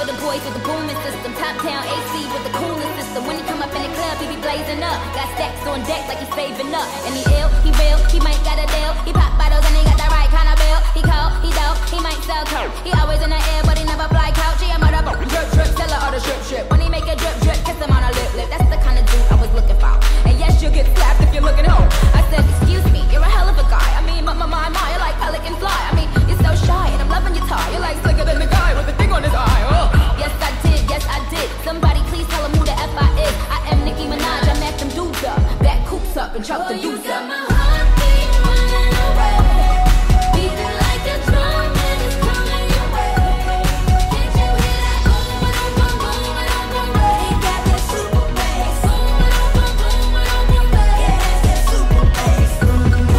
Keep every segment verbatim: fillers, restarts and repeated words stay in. for the boys with the booming system. Top town A C with the cooling system. When he come up in the club, he be blazing up. Got stacks on deck like he's saving up. And he ill, he real, he might got a deal. He pop bottles and he got the right kind of bill. He cold, he dope, he might sell coke. He always in the air, but he never fly couch. He a murder boat. Drip, drip, tell her all the drip, drip. When he make a drip, drip, kiss him on a lip, lip. That's the kind of dude I was looking for. And yes, you'll get slapped if you're looking home. I said, excuse me, you're a hell of a guy. I mean, my, my, my, my, you're like pelican fly. I mean, you're so shy and I'm loving your tie. You're like slicker than the guy with the thing on his eye. Oh. Yes, I did, yes, I did. Somebody please tell him who the F I is. I am Nicki Minaj, I match them dudes up. Back coops up and chop oh, the dudes up. My heart beat running away. Beating like a drum and it's coming your way. Can't you hear that? Boom, boom, boom, boom, boom, boom. He got that super bass. Boom, boom, boom, boom, boom, boom. Yeah, that's that super bass. Boom, boom, boom,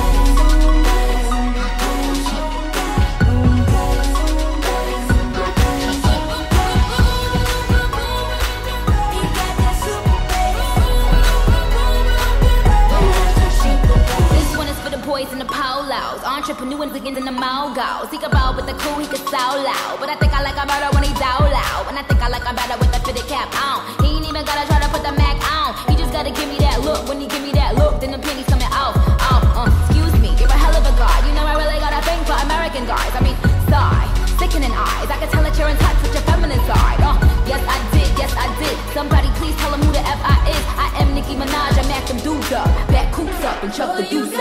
in the polos, entrepreneurs against in the mogos. He could ball with the crew, he could soul out. But I think I like him better when he's out loud. And I think I like him better with the fitted cap on. He ain't even gotta try to put the Mac on. He just gotta give me that look. When he give me that look, then the penny's coming off. Oh, uh, excuse me, you're a hell of a guy. You know I really got a thing for American guys. I mean, sigh, sickening eyes. I can tell that you're in touch with your feminine side. Uh, yes, I did, yes, I did. Somebody please tell him who the F I is. I am Nicki Minaj, I mack them dudes up. Back coops up and chuck the dudes up.